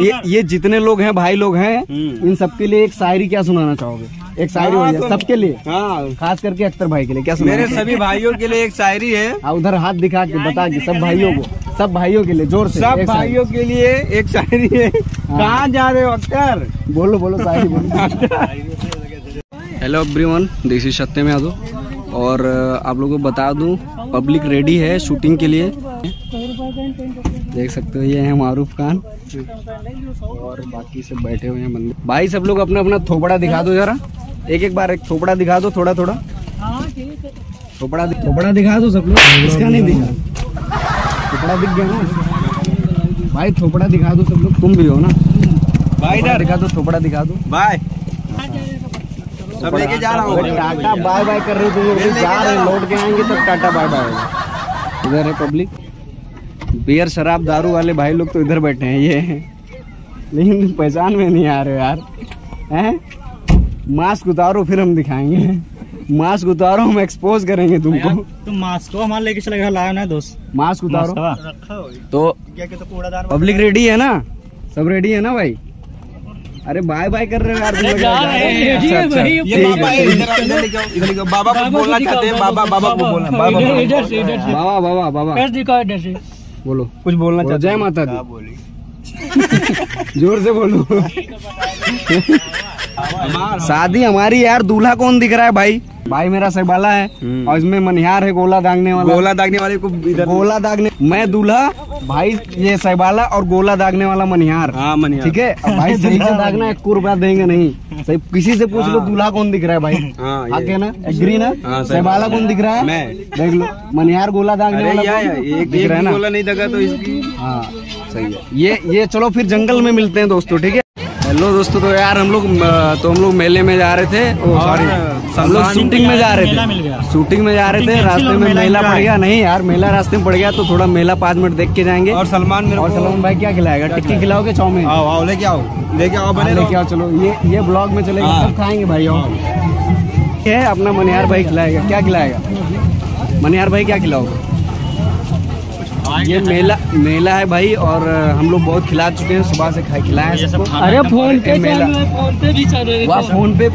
ये जितने लोग हैं भाई लोग हैं इन सबके लिए एक शायरी क्या सुनाना चाहोगे? एक शायरी हो जाए सबके लिए, खास करके अख्तर भाई के लिए क्या सुनाना? मेरे सभी भाइयों के लिए एक शायरी है, उधर हाथ दिखा के बता के सब भाइयों को, सब भाइयों के लिए जोर से, सब भाइयों के लिए एक शायरी है। कहाँ जा रहे हो अख्तर? बोलो बोलो शायरी बोलो। हेलो एवरीवन, दिस इज सत्यमेव आधू और आप लोगों को बता दूं पब्लिक रेडी है शूटिंग के लिए। देख सकते हो ये है मारुफ खान और बाकी सब बैठे हुए हैं बंदे। भाई सब लोग अपना अपना थोपड़ा दिखा दो जरा, एक एक बार एक थोपड़ा दिखा दो, थोड़ा थोड़ा थोपड़ा दिखा दो सब लोग। इसका नहीं दिखा, थोपड़ा दिख गया ना भाई? थोपड़ा दिखा दो सब लोग, तुम भी हो ना भाई? दिखा दो थोपड़ा दिखा दो भाई। सब लेके जा रहा हूँ, टाटा बाय बाय कर रहे हो तुम लोग, जा रहे लौट के आएंगे तो टाटा बाय बाय। इधर है पब्लिक, बियर शराब दारू वाले भाई लोग तो इधर बैठे हैं ये है। लेकिन पहचान में नहीं आ रहे यार हैं। मास्क उतारो फिर हम दिखाएंगे, मास्क उतारो हम एक्सपोज करेंगे तुमको। तुम मास्क को हमारे लेके चले गए, लाया ना दोस्त? मास्क उतारो रखा हो तो क्या कहते कूड़ादान। पब्लिक रेडी है ना? सब रेडी है ना भाई? अरे बाय बाय कर रहे हो यार, बाबा को बोलना चाहते हैं, बाबा बाबा को बोलना, बाबा बाबा बाबा बोलो कुछ बोलना चाहते। जय माता दी जोर से बोलो। शादी हमारी यार, दूल्हा कौन दिख रहा है भाई? भाई मेरा सहबाला है और इसमें मनिहार है, गोला दागने वाला, गोला दागने वाले को इधर, गोला दागने, मैं दूल्हा, भाई ये सहबाला और गोला दागने वाला मनिहार। हाँ मनिहार, ठीक है भाई सही से दागना, एक रुपया देंगे नहीं सही। किसी से पूछ लो दूल्हा कौन दिख रहा है भाई, आगे ना एग्री ना, सहबाला कौन दिख रहा है देख लो, मनिहार गोला दागने वाला गोला नहीं दगा तो इसकी। हाँ सही है ये। चलो फिर जंगल में मिलते हैं दोस्तों, ठीक है। हेलो दोस्तों, तो यार हम लोग मेले में जा रहे थे, सॉरी हम लोग शूटिंग में जा रहे थे, शूटिंग में जा रहे थे, रास्ते में मेला पड़ गया। नहीं यार मेला रास्ते में पड़ गया तो थोड़ा मेला 5 मिनट देख के जाएंगे। और सलमान भाई क्या खिलाएगा? टिक्की खिलाओगे? चाउमीन? आओ लेके आओ, लेके आओ, बने लेके आओ। चलो ये ब्लॉग में चलेगा, सब खाएंगे भाई। आओ अपना मनिहार भाई खिलाएगा, क्या खिलाएगा मनिहार भाई? क्या खिलाओगे? ये मेला है भाई और हम लोग बहुत खिला चुके हैं, सुबह से खिलाए हैं। अरे फोन पे मेला, फोन पे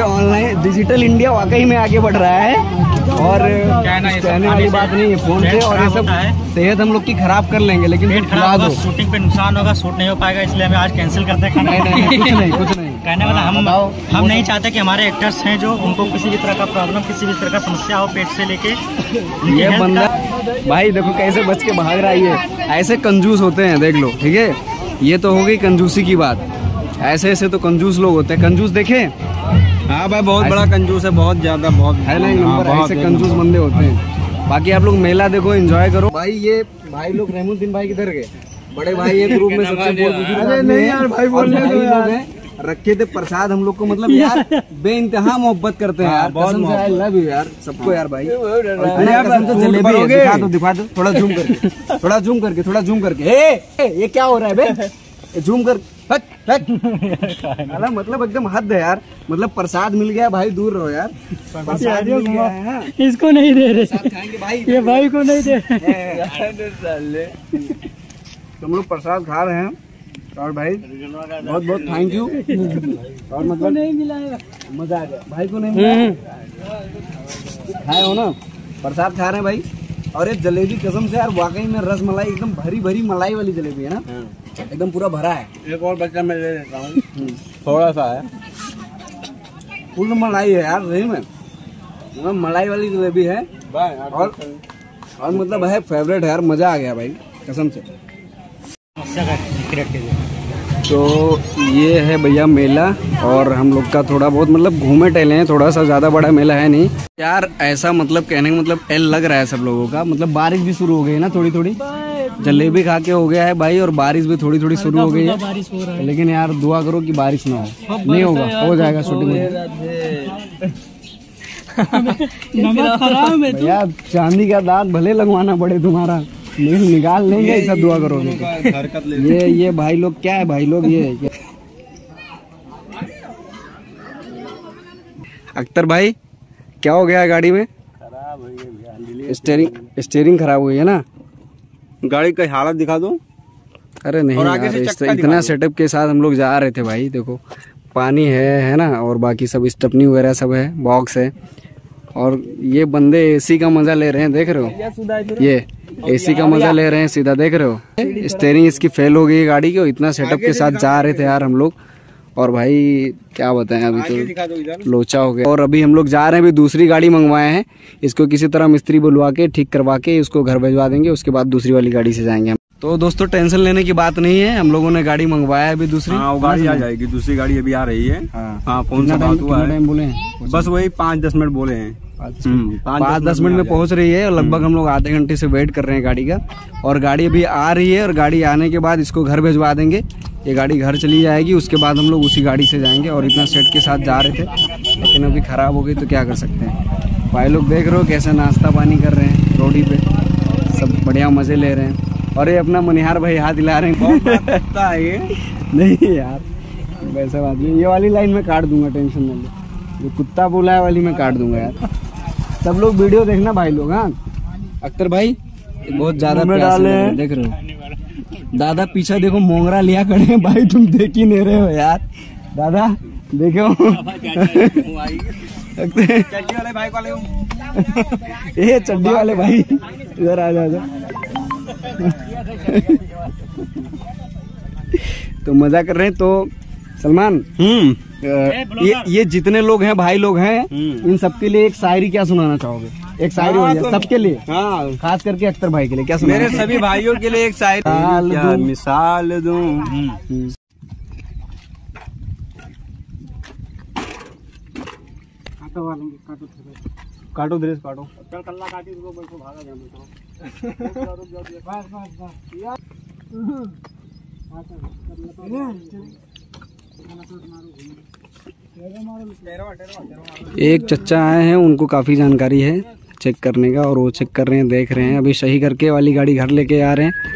ऑनलाइन डिजिटल इंडिया वाकई में आगे बढ़ रहा है और कहने वाली बात नहीं है। फोन पे और ये सब सेहत हम लोग की खराब कर लेंगे, लेकिन शूटिंग पे नुकसान होगा, शूट नहीं हो पाएगा, इसलिए हमें आज कैंसिल करते हैं। कुछ नहीं कहने वाला, हम नहीं चाहते कि हमारे एक्टर्स हैं जो उनको किसी भी तरह का प्रॉब्लम, किसी भी तरह का समस्या हो पेट से लेके। ये बंदा भाई देखो कैसे बच के भाग रहा है, ऐसे कंजूस होते हैं देख लो, ठीक है। ये तो हो गई कंजूसी की बात, ऐसे ऐसे तो कंजूस लोग होते हैं। कंजूस देखे? हाँ भाई बहुत बड़ा कंजूस है, बहुत ज्यादा, बहुत है ना नंबर, ऐसे कंजूस बंदे होते हैं। बाकी आप लोग मेला देखो, एंजॉय करो भाई। ये भाई लोग रेमुद्दीन भाई किधर गए? बड़े भाई एक ग्रुप में सबसे रखे थे प्रसाद हम लोग को, मतलब यार बेइंतहा मोहब्बत करते हैं यार, कसम से आई लव यू यार सबको यार भाई। कसम से जलेबी है, दिखा दो थोड़ा जूम करके, ए ये क्या हो रहा है बे? जूम कर, मतलब एकदम हद है यार, मतलब प्रसाद मिल गया भाई, दूर रहो यार, प्रसाद मिल गया है। इसको नहीं दे रहे, ये भाई को नहीं दे रहे। तुम लोग प्रसाद खा रहे हैं और भाई बहुत बहुत थैंक यू। और मतलब नहीं मिला, मजा आ गया, भाई को नहीं मिला, खाए हो ना प्रसाद, खा रहे हैं भाई। और ये जलेबी कसम से यार वाकई में रस मलाई, एकदम भरी भरी मलाई वाली जलेबी है ना, एकदम पूरा भरा है। एक और बच्चा मैं ले लेता हूँ, थोड़ा सा है, फुल मलाई है यार सही में, मलाई वाली जलेबी है और मतलब है फेवरेट है यार, मजा आ गया भाई कसम से। तो ये है भैया मेला और हम लोग का थोड़ा बहुत मतलब घूमे टहले हैं, थोड़ा सा ज़्यादा बड़ा मेला है नहीं यार ऐसा, मतलब कहने का मतलब टहल लग रहा है सब लोगों का, मतलब बारिश भी शुरू हो गई है ना थोड़ी थोड़ी, जलेबी खा के हो गया है भाई और बारिश भी थोड़ी थोड़ी शुरू हो गई है। लेकिन यार दुआ करो कि बारिश ना हो, नहीं होगा, हो जाएगा शूटिंग में। भैया चांदी का दांत भले लगवाना पड़े तुम्हारा, लेकिन निकाल लेंगे, ऐसा दुआ करो। ये भाई लोग क्या है भाई लोग, ये अख्तर भाई क्या हो गया है गाड़ी में? स्टेयरिंग खराब हुई है ना गाड़ी, का हालत दिखा दो। अरे नहीं यार, इतना सेटअप के साथ हम लोग जा रहे थे भाई। देखो पानी है ना, और बाकी सब स्टपनी वगैरह सब है, बॉक्स है, और ये बंदे एसी का मजा ले रहे हैं, देख रहे हो, ये एसी का मजा ले रहे हैं सीधा, देख रहे हो। स्टीयरिंग इसकी फेल हो गई गाड़ी की, इतना सेटअप के साथ जा रहे थे यार हम लोग, और भाई क्या बताएं, अभी तो लोचा हो गया। और अभी हम लोग जा रहे हैं, अभी दूसरी गाड़ी मंगवाए हैं, इसको किसी तरह मिस्त्री बुलवा के ठीक करवा के उसको घर भिजवा देंगे, उसके बाद दूसरी वाली गाड़ी से जाएंगे। तो दोस्तों टेंशन लेने की बात नहीं है, हम लोगों ने गाड़ी मंगवाया है अभी दूसरी। हाँ, वो गाड़ी आ जाएगी, दूसरी गाड़ी अभी आ रही है। हाँ, फोन से बात हुआ है, बोले बस वही 5-10 मिनट बोले हैं, 5-10 मिनट में पहुंच रही है। लगभग हम लोग आधे घंटे से वेट कर रहे हैं गाड़ी का, और गाड़ी अभी आ रही है, और गाड़ी आने के बाद इसको घर भिजवा देंगे, ये गाड़ी घर चली जाएगी, उसके बाद हम लोग उसी गाड़ी से जाएंगे। और इतना सेट के साथ जा रहे थे, लेकिन अभी ख़राब हो गई तो क्या कर सकते हैं भाई। लोग देख रहे हो कैसे नाश्ता पानी कर रहे हैं रोडी पे, सब बढ़िया मज़े ले रहे हैं, और ये अपना मनिहार भाई हाथ हिला रहे हैं। ये नहीं यार वैसा बात नहीं, ये वाली लाइन में काट दूंगा, टेंशन न लो, जो कुत्ता बोला है वाली मैं काट दूंगा यार। सब लोग वीडियो देखना भाई लोग। हाँ अख्तर भाई बहुत ज़्यादा प्यासे हैं, देख रहे हो दादा पीछा देखो मोंगरा लिया खड़े हैं भाई, तुम देख ही नहीं रहे हो यार। दादा देखो ये चड्डी वाले भाई, इधर आ जा। तो मजा कर रहे हैं। तो सलमान ये जितने लोग हैं भाई लोग हैं, इन सबके लिए एक शायरी क्या सुनाना चाहोगे? एक शायरी हो जाए सबके लिए। हाँ, खास करके अख्तर भाई के लिए क्या सुना? मेरे सभी भाइयों के लिए एक शायरी क्या मिसाल दूं। काटो ड्रेस, काटो कल्ला काटी, इसको बैठो भागा जाए। एक चचा आए हैं, उनको काफी जानकारी है चेक करने का, और वो चेक कर रहे हैं, देख रहे हैं, अभी सही करके वाली गाड़ी घर लेके आ रहे हैं,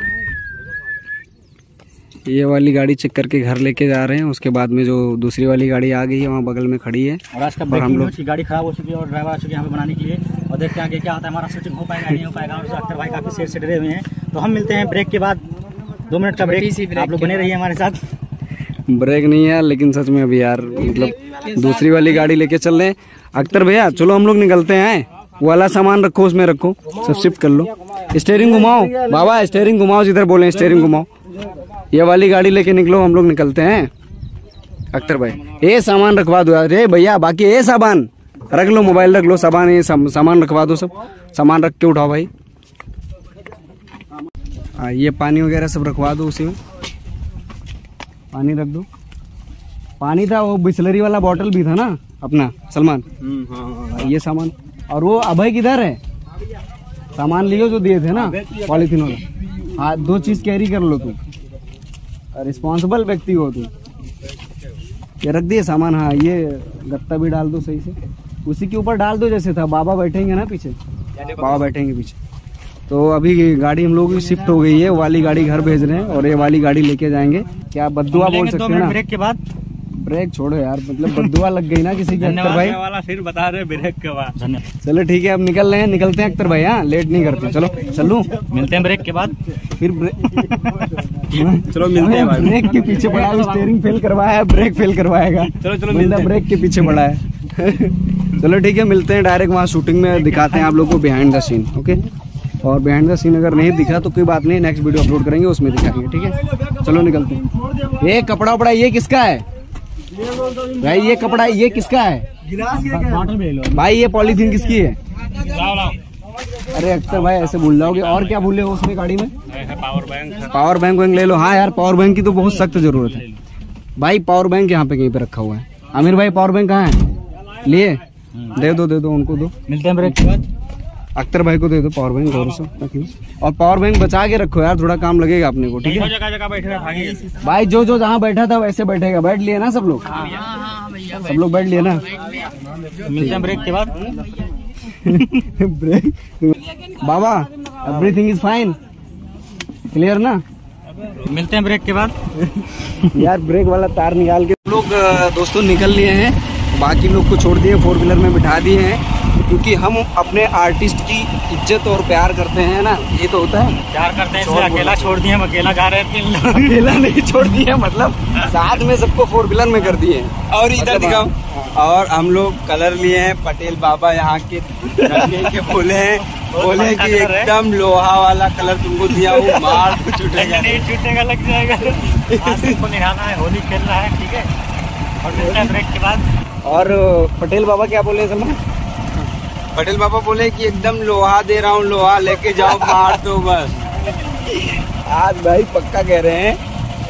ये वाली गाड़ी चेक करके घर लेके जा रहे हैं। उसके बाद में जो दूसरी वाली गाड़ी आ गई है वहाँ बगल में खड़ी है, और हम लोग गाड़ी खराब हो चुकी है और ड्राइवर आ चुके हैं हमें बनाने के लिए, और देखते हैं आगे क्या आता है, हमारा शूटिंग हो पाएगा नहीं हो पाएगा। अख्तर भाई काफी शेर से डरे हुए हैं, तो हम मिलते हैं ब्रेक के बाद, 2 मिनट का ब्रेक, आप लोग बने रहिए हमारे साथ। ब्रेक नहीं है लेकिन सच में अभी यार, मतलब दूसरी वाली गाड़ी लेके चल रहे हैं। अख्तर भैया चलो हम लोग निकलते हैं, वाला सामान रखो उसमें रखो, सब शिफ्ट कर लो, स्टीयरिंग घुमाओ बाबा, स्टीयरिंग घुमाओ, जिधर बोले स्टीयरिंग घुमाओ, ये वाली गाड़ी लेके निकलो, हम लोग निकलते हैं। अख्तर भाई ये सामान रखवा दो यार, भैया बाकी ये सामान रख लो, मोबाइल रख लो, सामान ये सामान रखवा दो, सब सामान रख के उठाओ भाई। ये पानी वगैरह सब रखवा दो, उसी में पानी रख दो, पानी था वो बिसलेरी वाला बॉटल भी था ना अपना सलमान। ये सामान, और वो अभय किधर है? सामान लियो जो दिए थे ना पॉलीथिन वाला। हाँ 2 चीज कैरी कर लो तुम, रिस्पॉन्सिबल व्यक्ति हो तुम। ये रख दिए सामान। हाँ ये गत्ता भी डाल दो सही से, उसी के ऊपर डाल दो जैसे था, बाबा बैठेंगे ना पीछे, बाबा बैठेंगे पीछे। तो अभी गाड़ी हम लोग की शिफ्ट हो गई है, वाली गाड़ी घर भेज रहे हैं और ये वाली गाड़ी लेके जाएंगे। क्या बद्दुआ बोल सकते हैं ना ब्रेक के बाद? ब्रेक छोड़ो यार, मतलब बद्दुआ लग गई ना किसी की। अख्तर भाई वाला फिर बता रहे ब्रेक के बाद। चलो ठीक है, अब निकल रहे हैं, निकलते हैं अख्तर भाई। हाँ लेट नहीं करते, चलो चलो मिलते हैं ब्रेक के बाद फिर। चलो मिलते हैं। ब्रेक के पीछे पड़ा है, स्टीयरिंग फेल करवाया, ब्रेक फेल करवाएगा। चलो चलो मिलते, ब्रेक के पीछे पड़ा है। चलो ठीक है, मिलते हैं डायरेक्ट वहाँ शूटिंग में, दिखाते हैं आप लोग को बिहाइंड द सीन। ओके, और बिहाइंड द सीन अगर नहीं दिखा तो कोई बात नहीं, नेक्स्ट वीडियो अपलोड करेंगे उसमें दिखाएंगे। ठीक है चलो निकलते हैं। ये कपड़ा उपड़ा ये किसका है भाई? ये कपड़ा ये किसका है भाई? ये पॉलीथीन किसकी है? अरे अख्तर भाई ऐसे भूल जाओगे, और क्या भूले हो उसमें गाड़ी में? पावर बैंक वैंक ले लो। हाँ यार पावर बैंक की तो बहुत सख्त जरूरत है भाई। पावर बैंक यहाँ पे कहीं पे रखा हुआ है। आमिर भाई पावर बैंक कहाँ है? लिए दे दो उनको, दो मिलते हैं ब्रेक के बाद। अख्तर भाई को दे दो पावर बैंक, और पावर बैंक बचा के रखो यार, थोड़ा काम लगेगा अपने को। ठीक है जगह बैठेगा भाई, जो जहाँ बैठा था वैसे बैठेगा। बैठ लिए ना सब लोग? सब लोग बैठ लिए ना? मिलते हैं ब्रेक के बाद। ब्रेक बाबा एवरीथिंग इज फाइन, क्लियर ना? मिलते हैं ब्रेक के बाद। यार ब्रेक वाला तार निकाल के हम लोग दोस्तों निकल लिए हैं, बाकी लोग को छोड़ दिए, 4 व्हीलर में बिठा दिए हैं। क्योंकि हम अपने आर्टिस्ट की इज्जत और प्यार करते हैं ना, ये तो होता है, प्यार करते हैं। इसलिए अकेला छोड़ दिए, हम अकेला जा रहे हैं, अकेला नहीं छोड़ दिए मतलब साथ में सबको फोर व्हीलर में कर दिए। और इधर दिखाओ, और हम लोग कलर लिए हैं, पटेल बाबा यहाँ के बोले हैं, बोले कि एकदम लोहा वाला कलर तुमको दिया हो, मार तो छूटेगा नहीं, छूटेगा लग जाएगा। को निभाना है, होली खेलना है, ठीक है। और मिलता है ब्रेक के बाद। और पटेल बाबा क्या बोले सलमान? पटेल बाबा बोले कि एकदम लोहा दे रहा हूँ, लोहा लेके जाओ, मार दो बस। आज भाई पक्का कह रहे हैं,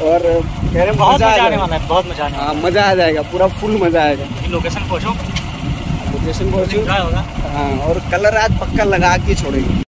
और कह रहे हैं बहुत मजा आने वाला है, बहुत मजा आने वाला, मजा आ जाएगा, पूरा फुल मजा आएगा। लोकेशन पहुँचो, लोकेशन पहुँचो होगा। हाँ, और कलर आज पक्का लगा के छोड़ेंगे।